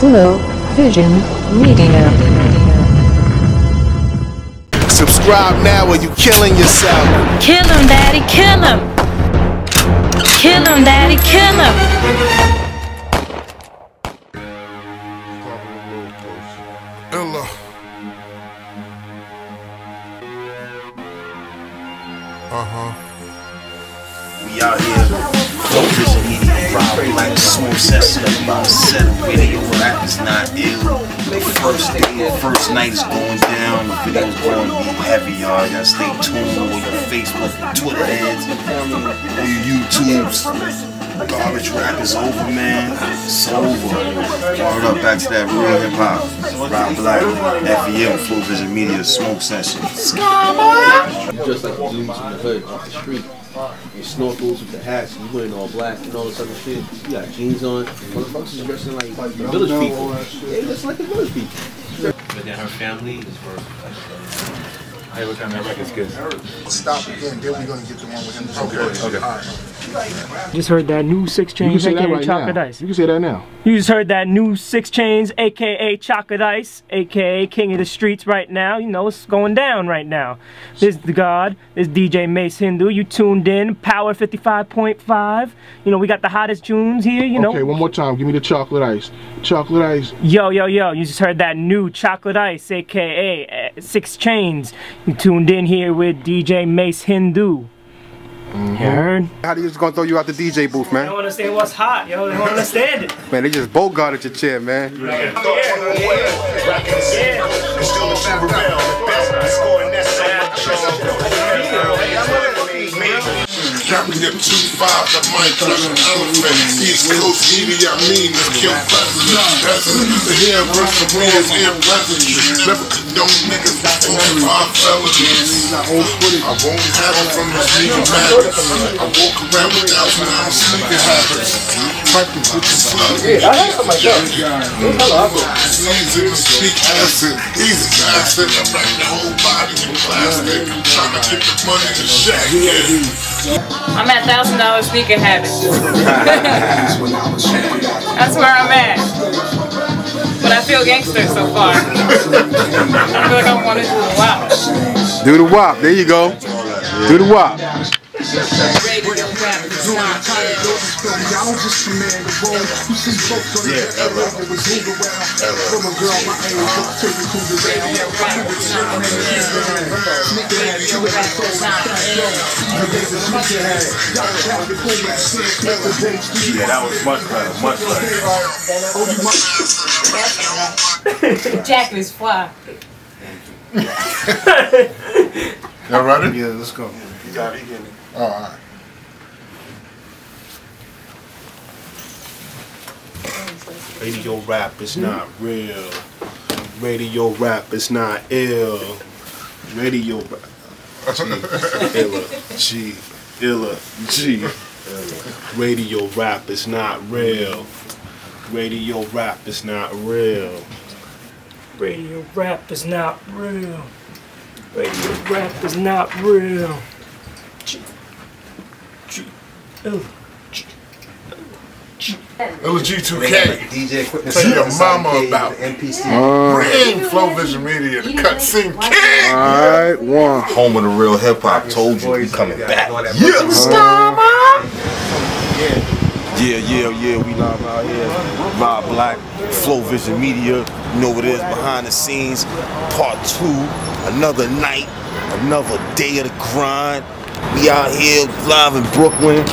Full Vision Media. Subscribe now or you killing yourself. Kill him, daddy, kill him. Kill him, daddy, kill him. Illa. We out here. Full Vision Media, Rob Black, Smoke Session, about 7 video, rap is not ill. First night is going down, the video is going to be heavy, y'all. Y'all stay tuned on your Facebook, Twitter ads, on your YouTubes. Garbage rap is over, man. It's over. Word up, back to that real hip hop. Rob Black, F.E.M., Full Vision Media, Smoke Session. You dress like the dudes in the hood, off the street. You snorkels with the hats, you wearing all black and all this other shit. You got jeans on. Motherfuckers is dressing like village people. They dress like the village people. But then her family is first. Hey, what kind of record's good? Stop again, then we're gonna get the one with him. Okay. Right. Just heard that new Six Chains, aka right Chocolate Ice. You can say that now. You just heard that new Six Chains, aka Chocolate Ice, aka King of the Streets right now. You know, it's going down right now. This is the God, this is DJ Mace Hindu. You tuned in, Power 55.5. You know, we got the hottest tunes here, you know. Okay, one more time, give me the Chocolate Ice. Chocolate Ice. Yo, you just heard that new Chocolate Ice, aka Six Chains. You tuned in here with DJ Mace Hindu. You heard? How do you just gonna throw you out the DJ booth, man? I don't understand what's hot, yo. I don't understand it. Man, they just bogarted your chair, man. Yeah. Dropping them 2 5s, I might turn an elephant. East Coast media, I mean, it's kill pleasantly. The hair brushing wins, air pleasantly. Never condone niggas, that's only 5 felonies. I won't have them from the sneaker habits. I walk around with 1,000 ounce sneaker habits. Fucking put your slug in. I heard something like that. Sneeze in the speak acid. Easy acid, I wrap the whole body in plastic. Trying to get the money to shack it. I'm at $1,000 sneaker habits. That's where I'm at. But I feel gangster so far. I feel like I want to do the WAP. Do the WAP, there you go. Do the WAP. Yeah, that was much better. Jack is fly. Y'all ready? Yeah, let's go. Alright. Radio rap is not real. Radio rap is not ill. Radio rap. Illa Ghee. Illa Ghee. Radio rap is not real. Radio rap is not real. Radio rap is not real. Radio rap is not real. LG2K. DJ Eclipse. Tell your mama about NPC. Flow Vision Media, the cutscene king. Alright, one. Home of the real hip hop. Told you we coming back. Yeah, we live out here. Rob Black, Flow Vision Media. You know what it is, behind the scenes. Part 2. Another night, another day of the grind. We out here live in Brooklyn.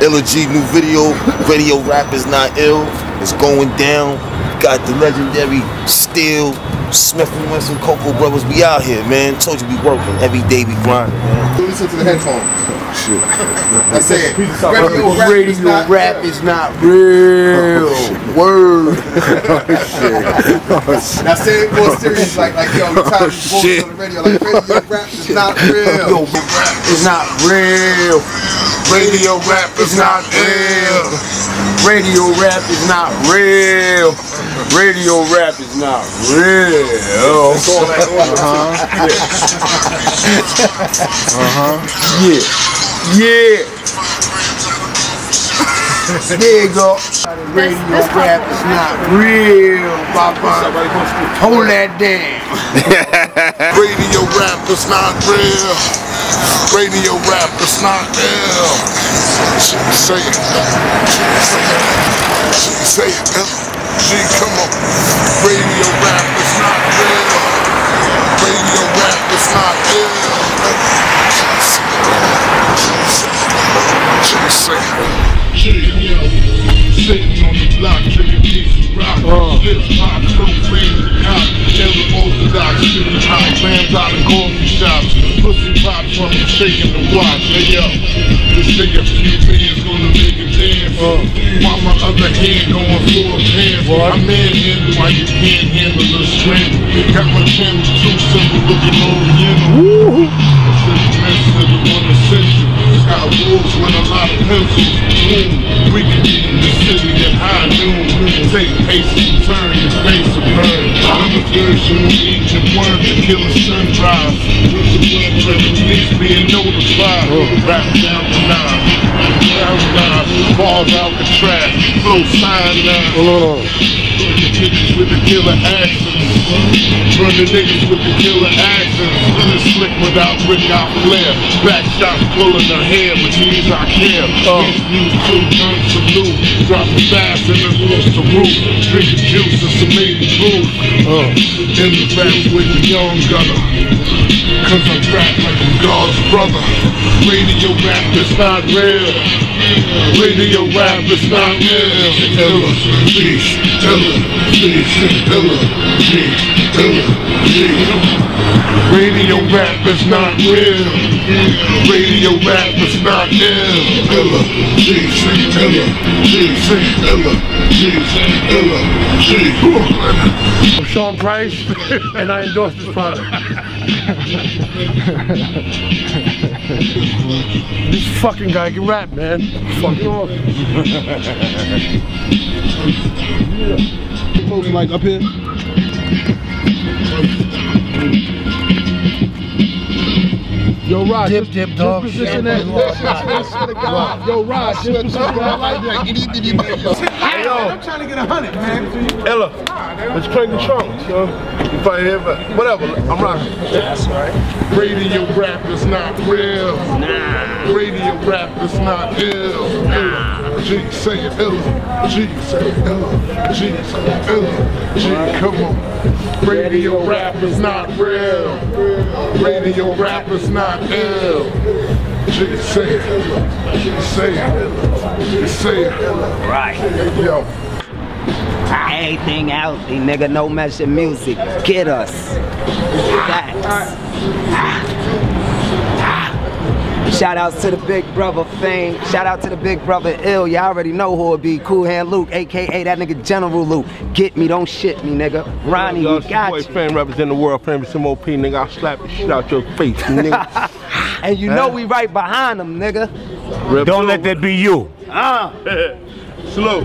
Illa Ghee, new video. Radio rap is not ill. It's going down. Got the legendary Steel Smith and Winston, Coco Brothers. We out here, man. Told you we working every day. We grinding, man. Do this into the headphones. Shit. That's it. Radio rap is not real. Word. Now say it more serious, like yo, you try to voice on the radio, like radio rap is not real. Yo, rap is not real. Radio rap is not real. Radio rap is not real. Radio rap is not real. Yeah. Nigga. Radio rap is not real, Papa. Hold that down. Radio rap is not real. Radio rap is not real. Say it. Say it. G, come on. Radio rap is not real. Radio rap is not real. Say it. Yeah, sitting on the block, drinking piece of rock, fist pop, propane, cop, every orthodox, shooting hot bands out of coffee shops, pussy pop from shaking the watch. Hey yo, this nigga few bands gonna make a dance, while my other hand going for a pants, I'm in here while you can't handle the strength, got my channel too simple looking oriental, it's a mess of the one essential. Got wolves with a lot of pencils. We can get in the city at high noon. Take paces, turn your face to burn. I'm a virgin, each and one to kill a sunrise. With the blood driven, police being notified. Rap down the line, balls out the trash, flow cyanide. Running niggas with the killer accents. Running niggas with the killer accents. Running slick without brick out flare. Back shots pulling her hair, but these I care. Use two guns to loot. Dropping fast and then loose the roof. Drinking juice and some native food. In the back with the young gunner. Cause I rap like a God's brother. Radio rap is not real. Radio rap is not real. Illa Ghee, Illa Ghee, Illa Ghee, Illa Ghee. Radio rap is not real. Radio rap is not real. Illa Ghee, Illa Ghee, Illa Ghee, Illa Ghee. I'm Sean Price, and I endorse this product. This fucking guy can rap, man. Fucking awesome. Yeah. Folks, like up here. Yo, Rod, dip, dog. Position that. Yo, Rod, dip, hey, yo. I'm trying to get 100, man. Illa, let's play the trunk, yo. Whatever, I'm rocking. That's right. Radio rap is not real. Nah. Radio rap is not ill. Nah. G, say it, Illa. G, say it, Illa. G, say it, Illa. G, come on. Radio rap is not real. Radio rap is not ill. G, say it, Illa. Say it, say it. Right. Yo. Anything healthy, nigga, no messing music. Get us. Shout out to the big brother Fame. Shout out to the big brother Ill. Y'all already know who it be. Cool Hand Luke, aka that nigga General Luke. Get me, don't shit me, nigga. Ronnie, you got boy, Fame represent the world. Famous M.O.P, nigga. I'll slap the shit out your face, nigga. And you know we right behind them, nigga. Don't let that be you. Slow.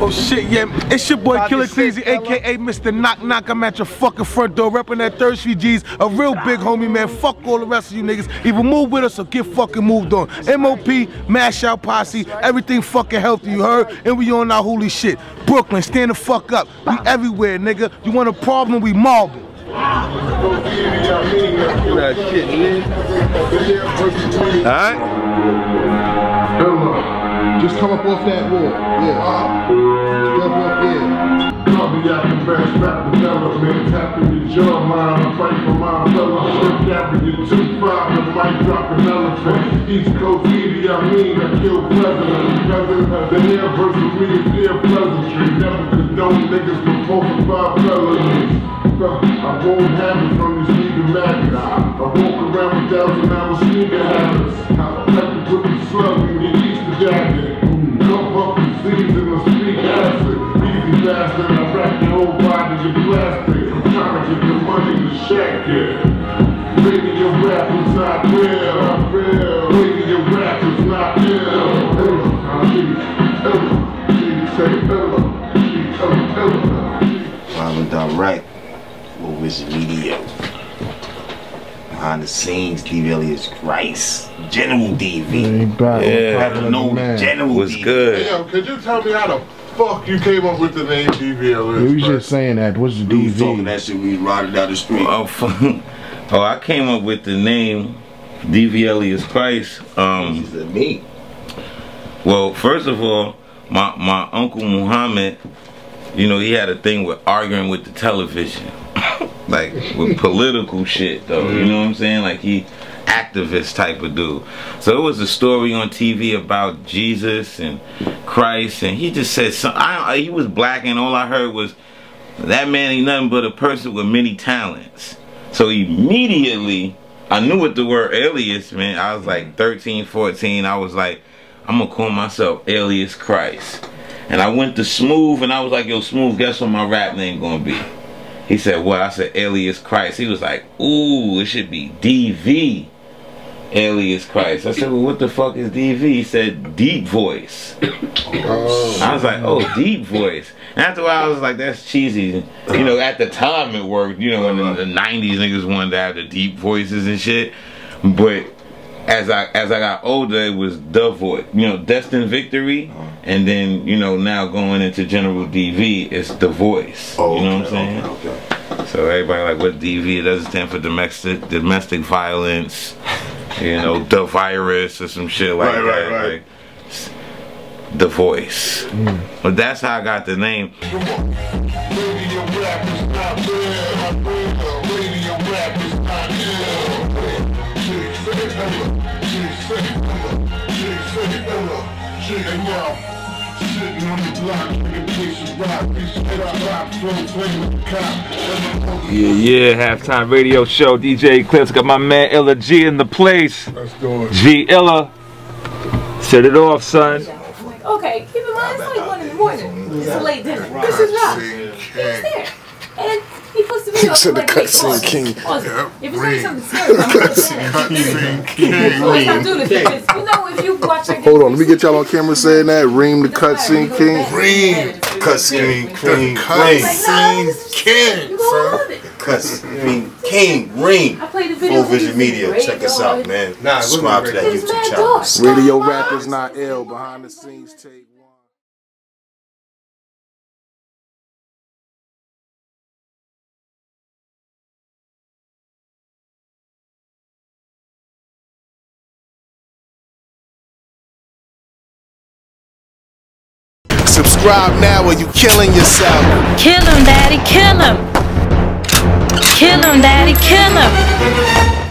Oh shit, yeah, it's your boy Killer Crazy, aka Mr. Knock Knock. I'm at your fucking front door, repping that Thirsty G's, a real big homie, man. Fuck all the rest of you niggas. Either move with us or get fucking moved on. M.O.P, Mash Out Posse, everything fucking healthy, you heard? And we on our holy shit. Brooklyn, stand the fuck up. We everywhere, nigga. You want a problem, we mob it. Alright? Just come up off that wall. Yeah. Come up there. Call me out the fast rap development. Tap in your jaw, mind. Fight for my fellow. Shift after your 2-5. The mic dropping elephant. East Coast media, I mean, I kill president. President, the air versus me is their pleasantry. Never condone niggas from 4 to 5 felonies. I won't have it from these nigga maggots. I walk around with 1,000 hours sneaker habits. I pack it with the slug in the Easter jacket. Dump up the seeds in the speak acid. Easy bastard, I wrap your whole body in plastic. I'm trying to get the money to shack it. Radio rap is not real, not real. Radio rap is not real. Illa, I mean, Illa, say Illa, Illa, Illa. Live and direct. Full Vision Media. behind the scenes, DV Alias Khryst, General DV. Yeah, General was good. Yo, could you tell me how to? Fuck, you came up with the name DV Alias. You just saying that. What's the DV? We was talking that shit when we rotted down the street. Oh, oh, I came up with the name DV Alias Khryst. He said me. Well, first of all, my uncle Muhammad, you know, he had a thing with arguing with the television, like with political shit though. You know what I'm saying? Like he activist type of dude. So it was a story on TV about Jesus and Christ, and he just said something. He was black, and all I heard was, that man ain't nothing but a person with many talents. So immediately, I knew what the word alias meant. I was like 13, 14. I was like, I'm gonna call myself Alias Khryst. And I went to Smooth, and I was like, yo, Smooth, guess what my rap name gonna be? He said, what? I said, Alias Khryst. He was like, ooh, it should be DV Alias Khryst. I said, well, what the fuck is DV? He said, Deep Voice. Oh. I was like, oh, Deep Voice. And after a while, I was like, that's cheesy. You know, at the time it worked. You know, in the 90s, niggas wanted to have the deep voices and shit. But as I got older, it was The Voice. You know, Destined Victory. And then, you know, now going into General DV, it's The Voice. Oh, you know what I'm saying? Okay. So everybody like, what DV? It doesn't stand for domestic violence. You know, the virus or some shit like that. Like, The Voice. But that's how I got the name. Yeah, halftime radio show. DJ Eclipse, got my man Illa Ghee in the place. Let's do it. G Illa, set it off, son. Okay, keep in mind, it's like 1 in the morning. It's a late dinner. This is Rob. He's there, and he puts the video up like cutscene king. If it's like something serious, I'm gonna do this. You know, if you watch. Hold on, let me get y'all on camera saying that. Reem the cutscene king. Reem. Cutscene king. Cutscene king. Cutscene king. Reem. Full Vision Media. Check us out, man. Subscribe to that YouTube channel. Radio Rappers Not Ill. Behind the scenes tape. Subscribe now or you killing yourself. Kill him, daddy, kill him. Kill him, daddy, kill him.